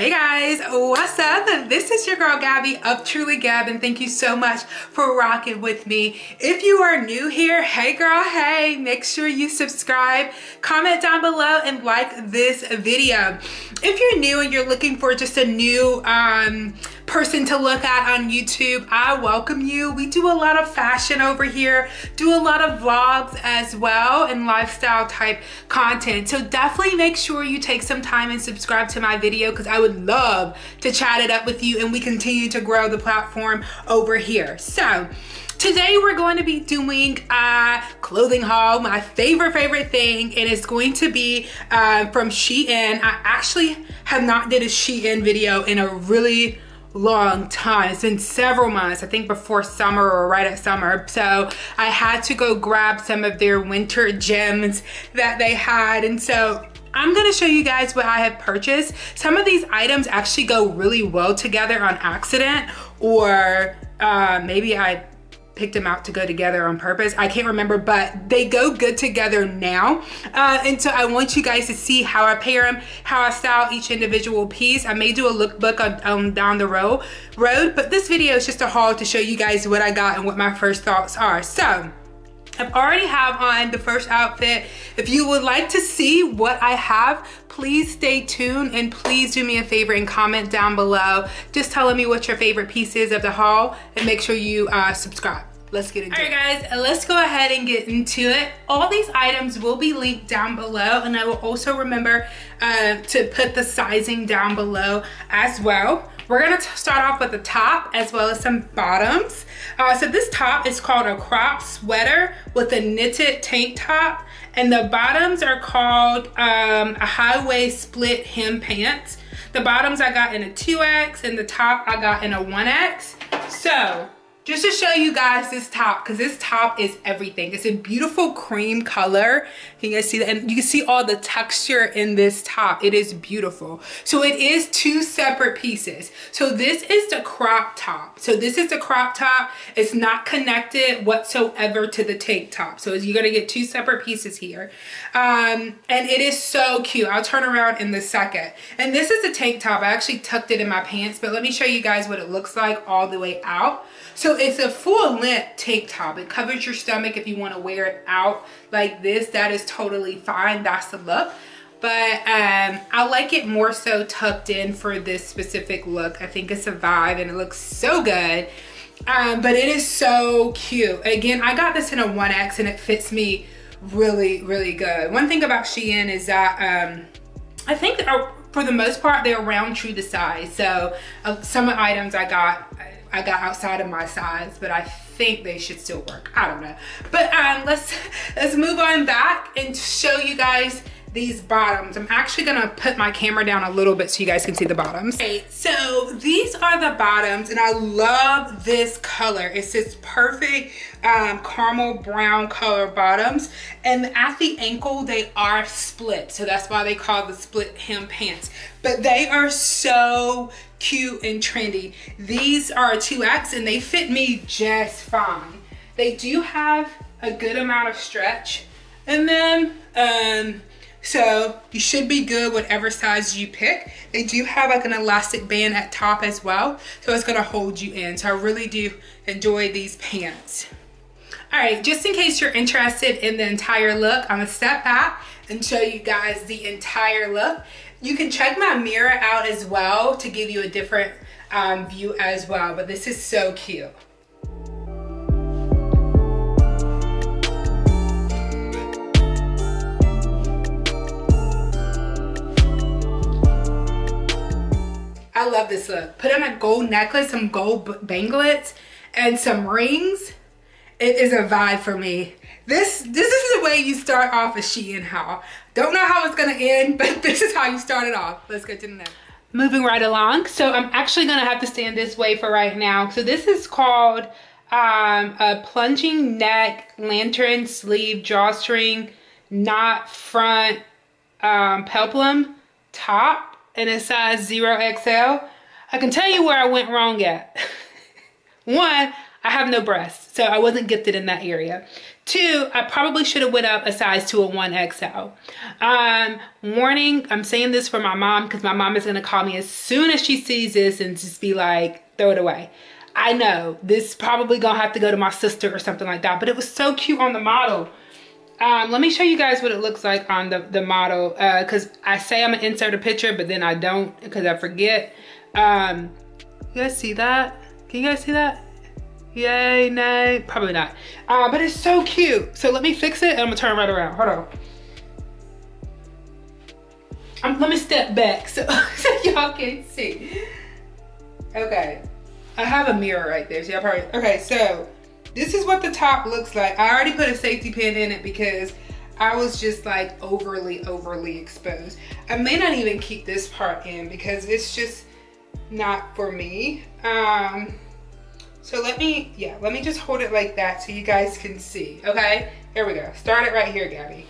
Hey guys, what's up? This is your girl Gabby of Truly Gab, and thank you so much for rocking with me. If you are new here, hey girl, hey, make sure you subscribe, comment down below, and like this video. If you're new and you're looking for just a new person to look at on YouTube, I welcome you. We do a lot of fashion over here, do a lot of vlogs as well, and lifestyle type content. So definitely make sure you take some time and subscribe to my video, because I would love to chat it up with you and we continue to grow the platform over here. So today we're going to be doing a clothing haul, my favorite thing, and it's going to be from Shein. I actually have not did a Shein video in a really long time. It's been several months, I think before summer or right at summer. So I had to go grab some of their winter gems that they had, and so I'm gonna show you guys what I have purchased. Some of these items actually go really well together on accident, or maybe I picked them out to go together on purpose. I can't remember, but they go good together now. And so I want you guys to see how I pair them, how I style each individual piece. I may do a lookbook on down the road, but this video is just a haul to show you guys what I got and what my first thoughts are. So I already have on the first outfit. If you would like to see what I have, please stay tuned, and please do me a favor and comment down below just telling me what your favorite piece is of the haul, and make sure you subscribe. Let's get into it. All right guys, let's go ahead and get into it. All these items will be linked down below, and I will also remember to put the sizing down below as well. We're gonna start off with the top as well as some bottoms. So this top is called a crop sweater with a knitted tank top, and the bottoms are called a high-waist split hem pants. The bottoms I got in a 2X, and the top I got in a 1X. So just to show you guys this top, because this top is everything. It's a beautiful cream color. Can you guys see that? And you can see all the texture in this top. It is beautiful. So it is two separate pieces. So this is the crop top. It's not connected whatsoever to the tank top. So you're gonna get two separate pieces here. And it is so cute. I'll turn around in a second. And this is the tank top. I actually tucked it in my pants, but let me show you guys what it looks like all the way out. So it's a full length tank top. It covers your stomach. If you want to wear it out like this, that is totally fine. That's the look. But I like it more so tucked in for this specific look. I think it's a vibe, and it looks so good. But it is so cute. Again, I got this in a 1X, and it fits me really, really good. One thing about Shein is that I think that for the most part, they're round true to size. So some items I got outside of my size, but I think they should still work. I don't know. But let's move on back and show you guys these bottoms. I'm actually gonna put my camera down a little bit so you guys can see the bottoms. Okay, so these are the bottoms, and I love this color. It's this perfect caramel brown color bottoms, and at the ankle they are split, so that's why they call the split hem pants. But they are so cute and trendy. These are 2X, and they fit me just fine. They do have a good amount of stretch, and then so you should be good whatever size you pick. They do have like an elastic band at top as well, so it's gonna hold you in. So I really do enjoy these pants. All right, just in case you're interested in the entire look, I'm gonna step back and show you guys the entire look. You can check my mirror out as well to give you a different view as well, but this is so cute. I love this look. Put on a gold necklace, some gold banglets, and some rings. It is a vibe for me. This is the way you start off a Shein haul. Don't know how it's gonna end, but this is how you start it off. Let's go to the next. Moving right along. So I'm actually gonna have to stand this way for right now. So this is called a plunging neck, lantern sleeve, drawstring, knot front peplum top. And it's size 0XL. I can tell you where I went wrong at. One, I have no breasts, so I wasn't gifted in that area. Two, I probably should have went up a size to a 1XL. Warning, I'm saying this for my mom because my mom is going to call me as soon as she sees this and just be like, throw it away. I know this probably gonna have to go to my sister or something like that, but it was so cute on the model. Let me show you guys what it looks like on the model, because I say I'm gonna insert a picture, but then I don't because I forget. You guys see that? Can you guys see that? Yay, no, probably not. But it's so cute. So let me fix it and I'm gonna turn right around. Hold on. Let me step back so y'all can see. Okay. I have a mirror right there, so y'all probably, okay, so this is what the top looks like. I already put a safety pin in it because I was just like overly exposed. I may not even keep this part in because it's just not for me. So let me just hold it like that so you guys can see, okay? There we go, start it right here, Gabby.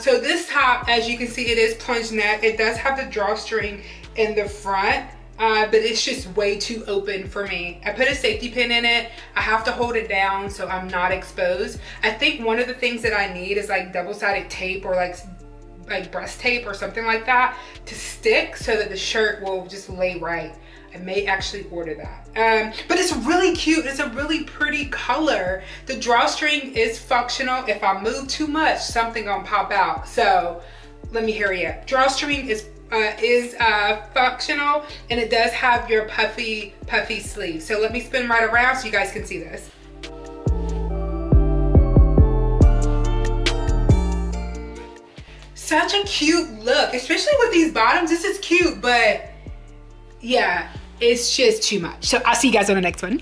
So this top, as you can see, it is plunged neck. It does have the drawstring in the front. But it's just way too open for me. I put a safety pin in it. I have to hold it down so I'm not exposed. I think one of the things that I need is like double-sided tape or like breast tape or something like that to stick so that the shirt will just lay right. I may actually order that. But it's really cute. It's a really pretty color. The drawstring is functional. If I move too much, something gonna pop out. So let me hurry up. Drawstring is functional, and it does have your puffy sleeve. So let me spin right around so you guys can see this. Such a cute look, especially with these bottoms. This is cute, but yeah, it's just too much. So I'll see you guys on the next one.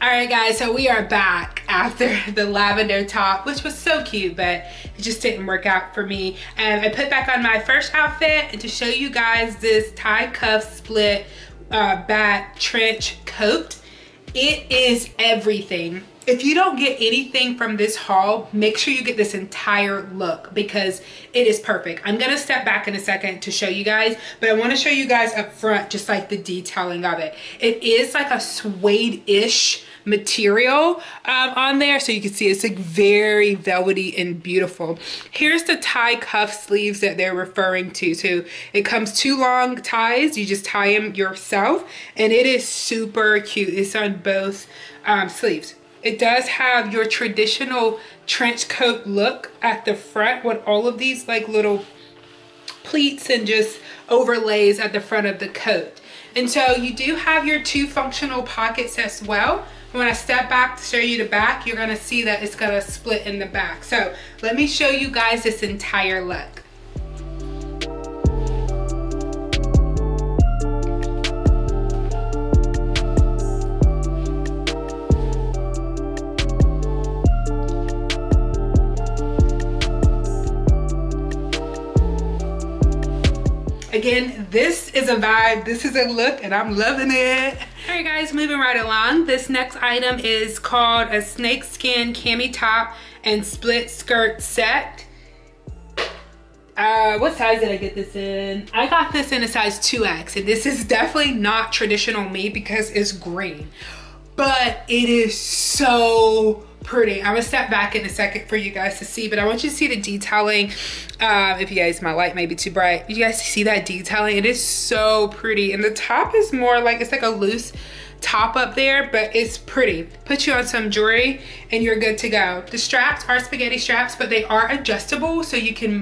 All right guys, so we are back after the lavender top, which was so cute, but it just didn't work out for me. And I put back on my first outfit, and to show you guys this tie cuff split back trench coat. It is everything. If you don't get anything from this haul, make sure you get this entire look because it is perfect. I'm gonna step back in a second to show you guys, but I wanna show you guys up front just like the detailing of it. It is like a suede-ish material on there, so you can see it's like very velvety and beautiful. Here's the tie cuff sleeves that they're referring to. So it comes two long ties, you just tie them yourself, and it is super cute. It's on both sleeves. It does have your traditional trench coat look at the front with all of these like little pleats and just overlays at the front of the coat. And so you do have your two functional pockets as well. When I step back to show you the back, you're gonna see that it's gonna split in the back. So let me show you guys this entire look. Again, this is a vibe, this is a look, and I'm loving it. All right guys, moving right along. This next item is called a snakeskin cami top and split skirt set. What size did I get this in? I got this in a size 2X, and this is definitely not traditional me because it's green. But it is so pretty. I'm gonna step back in a second for you guys to see, but I want you to see the detailing. If you guys, my light may be too bright. You guys see that detailing? It is so pretty. And the top is more like, it's like a loose top up there, but it's pretty. Put you on some jewelry and you're good to go. The straps are spaghetti straps, but they are adjustable. So you can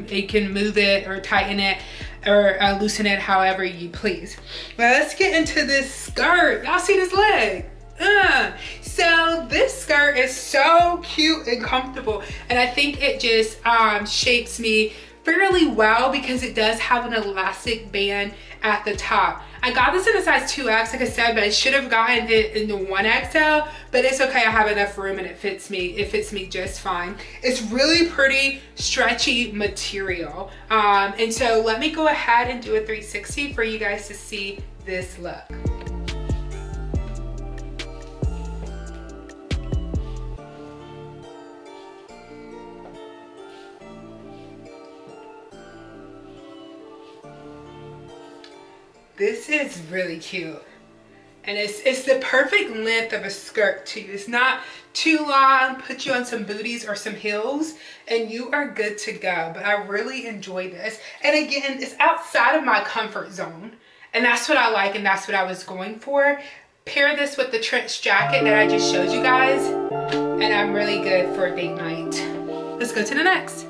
move it or tighten it or loosen it however you please. Now let's get into this skirt. Y'all see this leg? So this skirt is so cute and comfortable, and I think it just shapes me fairly well because it does have an elastic band at the top. I got this in a size 2X, like I said, but I should have gotten it in the 1XL, but it's okay, I have enough room and it fits me just fine. It's really pretty stretchy material, and so let me go ahead and do a 360 for you guys to see this look. This is really cute. And it's the perfect length of a skirt too. It's not too long, put you on some booties or some heels, and you are good to go. But I really enjoy this. And again, it's outside of my comfort zone. And that's what I like, and that's what I was going for. Pair this with the trench jacket that I just showed you guys, and I'm really good for a date night. Let's go to the next.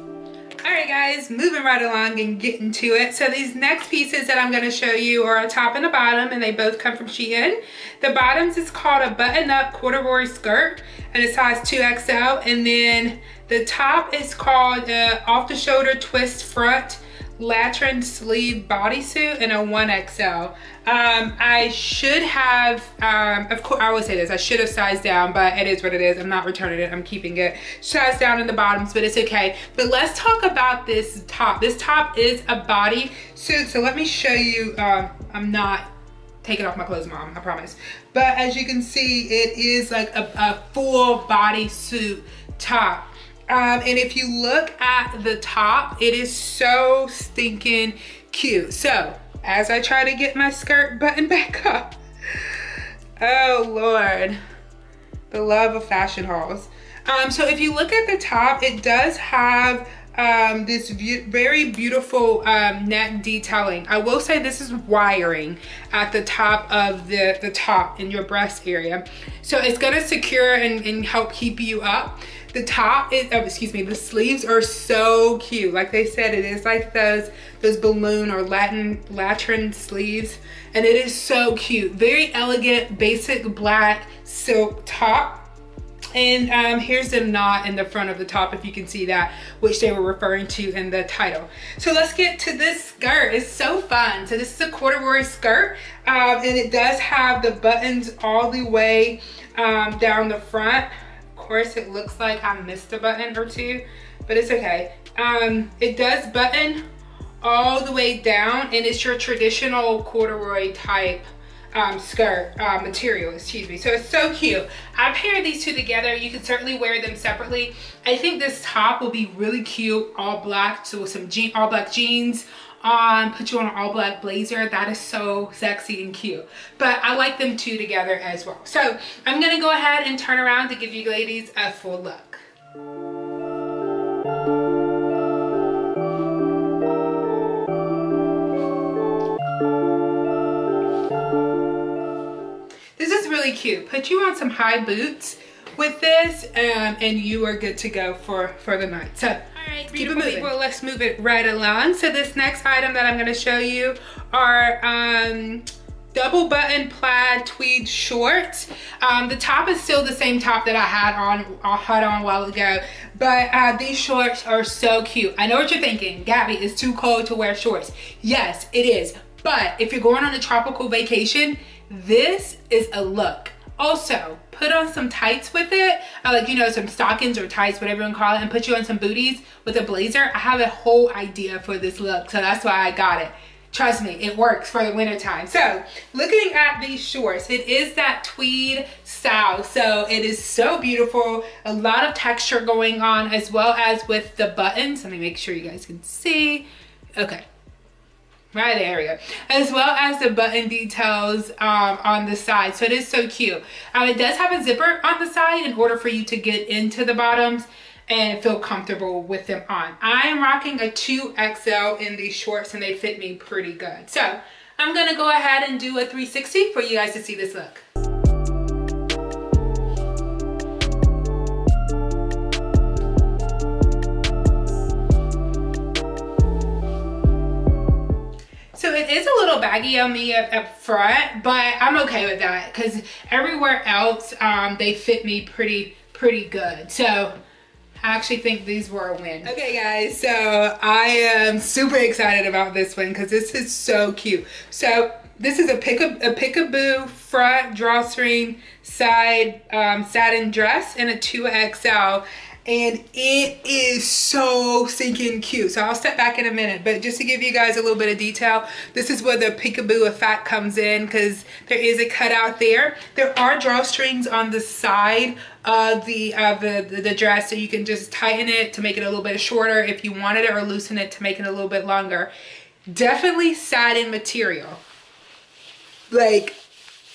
Alright guys, moving right along and getting to it. So these next pieces that I'm going to show you are a top and a bottom, and they both come from Shein. The bottoms is called a button-up corduroy skirt, and it's size 2XL. And then the top is called a off-the-shoulder twist front latron sleeve bodysuit and a 1XL. I should have, of course, I will say this, I should have sized down, but it is what it is. I'm not returning it, I'm keeping it. Sized down in the bottoms, but it's okay. But let's talk about this top. This top is a bodysuit, so let me show you. I'm not taking off my clothes, Mom, I promise. But as you can see, it is like a full bodysuit top. And if you look at the top, it is so stinking cute. So as I try to get my skirt button back up, oh Lord, the love of fashion hauls. So if you look at the top, it does have this very beautiful neck detailing. I will say this is wiring at the top of the top in your breast area. So it's gonna secure and help keep you up. The top is, oh, excuse me, the sleeves are so cute. Like they said, it is like those balloon or latron sleeves. And it is so cute. Very elegant, basic black silk top. And here's the knot in the front of the top, if you can see that, which they were referring to in the title. So let's get to this skirt. It's so fun. So this is a corduroy skirt, and it does have the buttons all the way down the front. Of course, it looks like I missed a button or two, but it's okay. It does button all the way down, and it's your traditional corduroy type skirt material, excuse me. So it's so cute. I paired these two together. You can certainly wear them separately. I think this top will be really cute, all black, so with some all black jeans on, put you on an all black blazer. That is so sexy and cute. But I like them two together as well. So I'm gonna go ahead and turn around to give you ladies a full look. Cute. Put you on some high boots with this, and you are good to go for the night. So, all right, keep it moving. Well, let's move it right along. So this next item that I'm going to show you are double button plaid tweed shorts. The top is still the same top that I had on a while ago, but these shorts are so cute. I know what you're thinking, Gabby, it's too cold to wear shorts. Yes, it is. But if you're going on a tropical vacation, this is a look. Also, put on some tights with it, like, you know, some stockings or tights, whatever you want to call it, and put you on some booties with a blazer. I have a whole idea for this look, so that's why I got it. Trust me, it works for the winter time. So looking at these shorts, it is that tweed style. So it is so beautiful. A lot of texture going on, as well as with the buttons. Let me make sure you guys can see. Okay. Right there, we go. As well as the button details on the side. So it is so cute. It does have a zipper on the side in order for you to get into the bottoms and feel comfortable with them on. I am rocking a 2XL in these shorts, and they fit me pretty good. So I'm gonna go ahead and do a 360 for you guys to see this look. So it is a little baggy on me up front, but I'm okay with that because everywhere else they fit me pretty good. So I actually think these were a win. Okay guys, so I am super excited about this one because this is so cute. So this is a peekaboo front drawstring side satin dress and a 2XL. And it is so stinking cute. So I'll step back in a minute, but just to give you guys a little bit of detail, this is where the peekaboo effect comes in because there is a cutout there. There are drawstrings on the side of the dress, so you can just tighten it to make it a little bit shorter if you wanted it, or loosen it to make it a little bit longer. Definitely satin material. Like,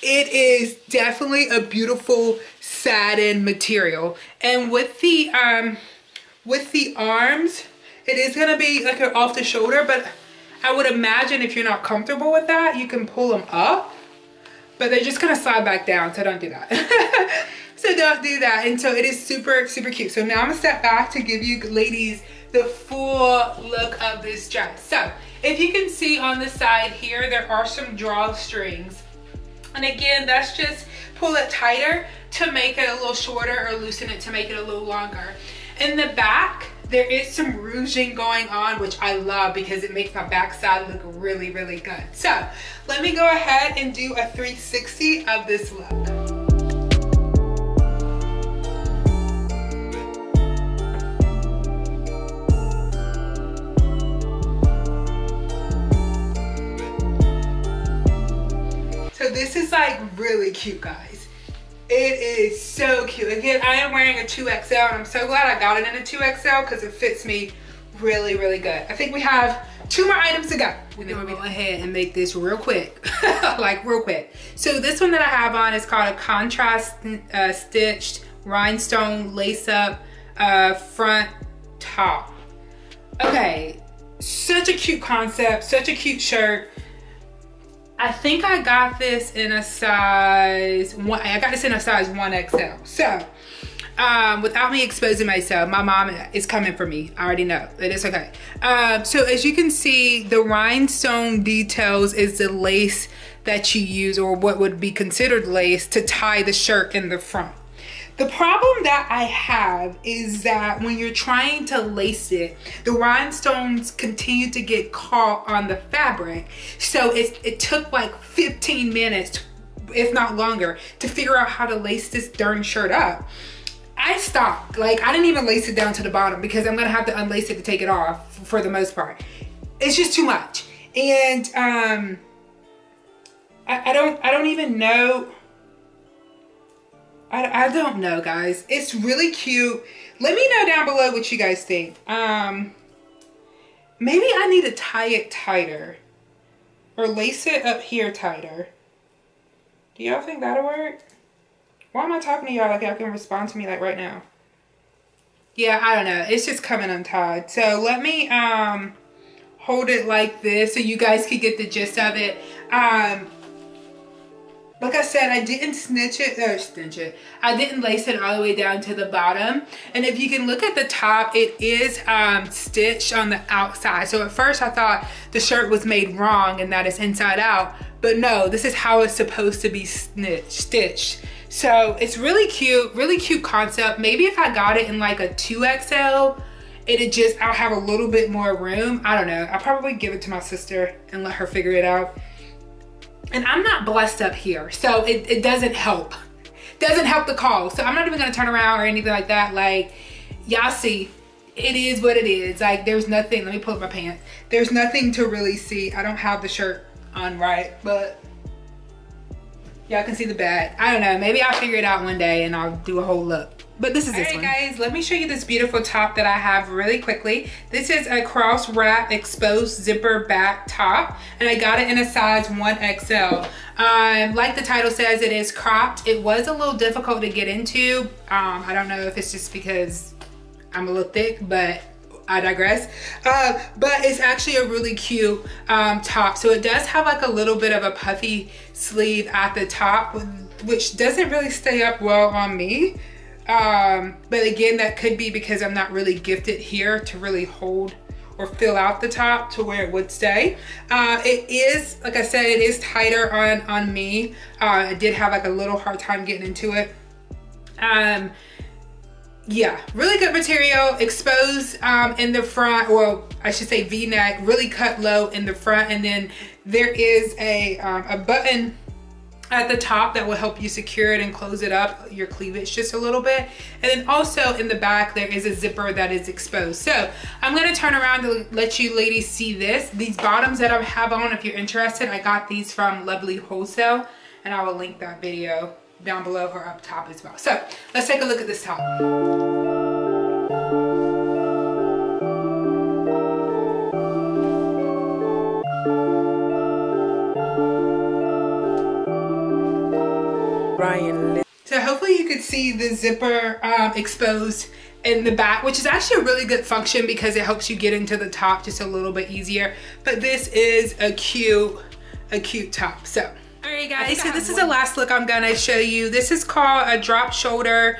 It is definitely a beautiful satin material, and with the arms, it is gonna be like an off the shoulder, but I would imagine if you're not comfortable with that, you can pull them up, but they're just gonna slide back down, so don't do that. So don't do that. And so it is super, super cute. So now I'm gonna step back to give you ladies the full look of this dress. So if you can see on the side here, there are some drawstrings. And again, that's just pull it tighter to make it a little shorter or loosen it to make it a little longer. In the back, there is some ruching going on, which I love because it makes my backside look really, really good. So let me go ahead and do a 360 of this look. This is like really cute, guys. It is so cute. Again, I am wearing a 2XL and I'm so glad I got it in a 2XL because it fits me really, really good. I think we have 2 more items to go. We're gonna go ahead and make this real quick, like real quick. So this one that I have on is called a contrast stitched rhinestone lace up front top. Okay, such a cute concept, such a cute shirt. I think I got this in a size 1. I got this in a size 1XL. So, without me exposing myself, my mom is coming for me. I already know, but it's okay. So as you can see, the rhinestone details is the lace that you use, or what would be considered lace, to tie the shirt in the front. The problem that I have is that when you're trying to lace it, the rhinestones continue to get caught on the fabric. So it took like 15 minutes, if not longer, to figure out how to lace this darn shirt up. I stopped, like I didn't even lace it down to the bottom because I'm gonna have to unlace it to take it off for the most part. It's just too much. And I don't even know. I don't know, guys. It's really cute. Let me know down below what you guys think. Maybe I need to tie it tighter or lace it up here tighter. Do y'all think that'll work? Why am I talking to y'all like y'all can respond to me like right now? Yeah, I don't know. It's just coming untied. So let me hold it like this so you guys could get the gist of it. Like I said, I didn't stitch it. I didn't lace it all the way down to the bottom. And if you can look at the top, it is stitched on the outside. So at first I thought the shirt was made wrong and that it's inside out, but no, this is how it's supposed to be stitched. So it's really cute concept. Maybe if I got it in like a 2XL, it'd just, I'll have a little bit more room. I don't know, I'll probably give it to my sister and let her figure it out. And I'm not blessed up here, so it doesn't help. Doesn't help the cause. So I'm not even gonna turn around or anything like that. Like, y'all see, it is what it is. Like, there's nothing, let me pull up my pants. There's nothing to really see. I don't have the shirt on right, but y'all can see the back. I don't know, maybe I'll figure it out one day and I'll do a whole look. But this is this one. All right, guys, let me show you this beautiful top that I have really quickly. This is a cross wrap exposed zipper back top, and I got it in a size 1XL. Like the title says, it is cropped. It was a little difficult to get into. I don't know if it's just because I'm a little thick, but I digress. But it's actually a really cute top. So it does have like a little bit of a puffy sleeve at the top, which doesn't really stay up well on me. But again, that could be because I'm not really gifted here to really hold or fill out the top to where it would stay. It is, like I said, it is tighter on me. I did have like a little hard time getting into it. Yeah, really good material, exposed in the front, well, I should say V-neck, really cut low in the front, and then there is a button at the top that will help you secure it and close it up, your cleavage just a little bit. And then also in the back, there is a zipper that is exposed. So I'm gonna turn around to let you ladies see this. These bottoms that I have on, if you're interested, I got these from Lovely Wholesale, and I will link that video down below or up top as well. So let's take a look at this top. hopefully you could see the zipper exposed in the back, which is actually a really good function because it helps you get into the top just a little bit easier. But this is a cute top. So alright guys, so this is the last look I'm gonna show you. This is called a drop shoulder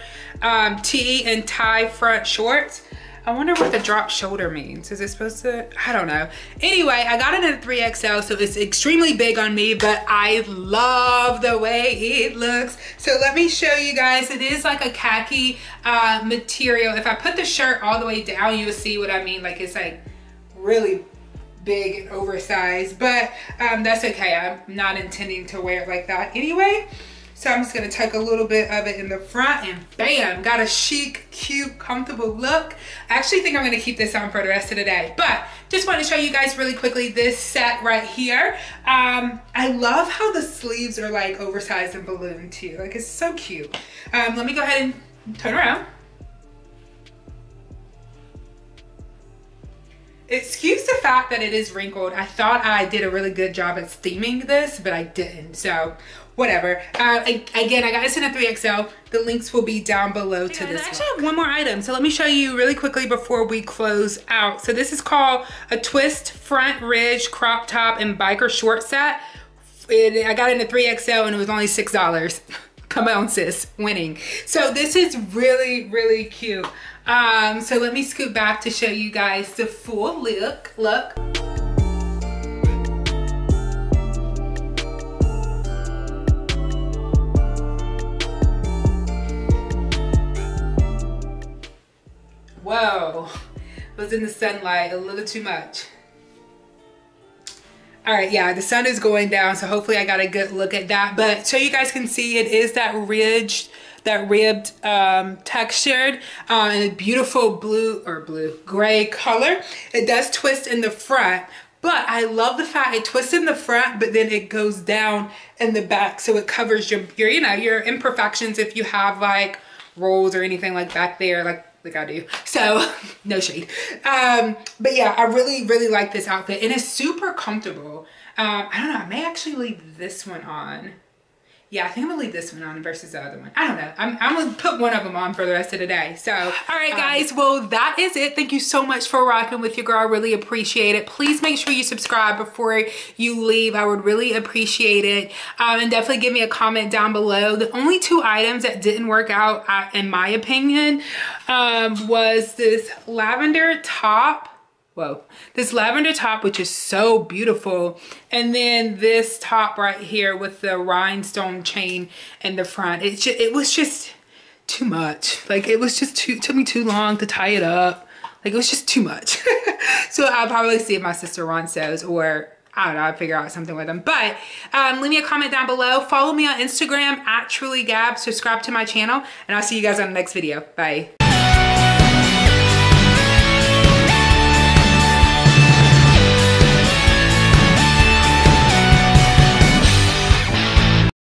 tee and tie front shorts. I wonder what the drop shoulder means. Is it supposed to, I don't know. Anyway, I got it in a 3XL, so it's extremely big on me, but I love the way it looks. So let me show you guys. It is like a khaki material. If I put the shirt all the way down, you'll see what I mean. Like it's like really big and oversized, but that's okay. I'm not intending to wear it like that anyway. So I'm just gonna tuck a little bit of it in the front and bam, got a chic, cute, comfortable look. I actually think I'm gonna keep this on for the rest of the day, but just wanted to show you guys really quickly this set right here. I love how the sleeves are like oversized and balloon too. Like it's so cute. Let me go ahead and turn around. Excuse the fact that it is wrinkled. I thought I did a really good job at steaming this, but I didn't, so whatever. Again, I got this in a 3XL. The links will be down below to this. I actually have one more item, so let me show you really quickly before we close out. So this is called a twist front ridge crop top and biker short set. I got it in a 3XL and it was only $6. Come on sis, winning. So this is really, really cute. So let me scoot back to show you guys the full look. Whoa, was in the sunlight a little too much. All right, yeah, the sun is going down, so hopefully I got a good look at that. But so you guys can see, it is that ridged, that ribbed textured and a beautiful gray color. It does twist in the front, but I love the fact it twists in the front, but then it goes down in the back. So it covers your imperfections if you have like rolls or anything like back there, like I do. So no shade. But yeah, I really, really like this outfit and it's super comfortable. I don't know, I may actually leave this one on. Yeah, I think I'm gonna leave this one on versus the other one. I don't know. I'm gonna put one of them on for the rest of the day. So, all right guys, well that is it. Thank you so much for rocking with your girl. I really appreciate it. Please make sure you subscribe before you leave. I would really appreciate it. And definitely give me a comment down below. The only two items that didn't work out, in my opinion, was this lavender top. Whoa, this lavender top, which is so beautiful. And then this top right here with the rhinestone chain in the front. It was just too much. Like it was just took me too long to tie it up. Like it was just too much. So I'll probably see if my sister wants those, or I don't know, I'll figure out something with them. But leave me a comment down below. Follow me on Instagram @TrulyGab. Subscribe to my channel and I'll see you guys on the next video. Bye.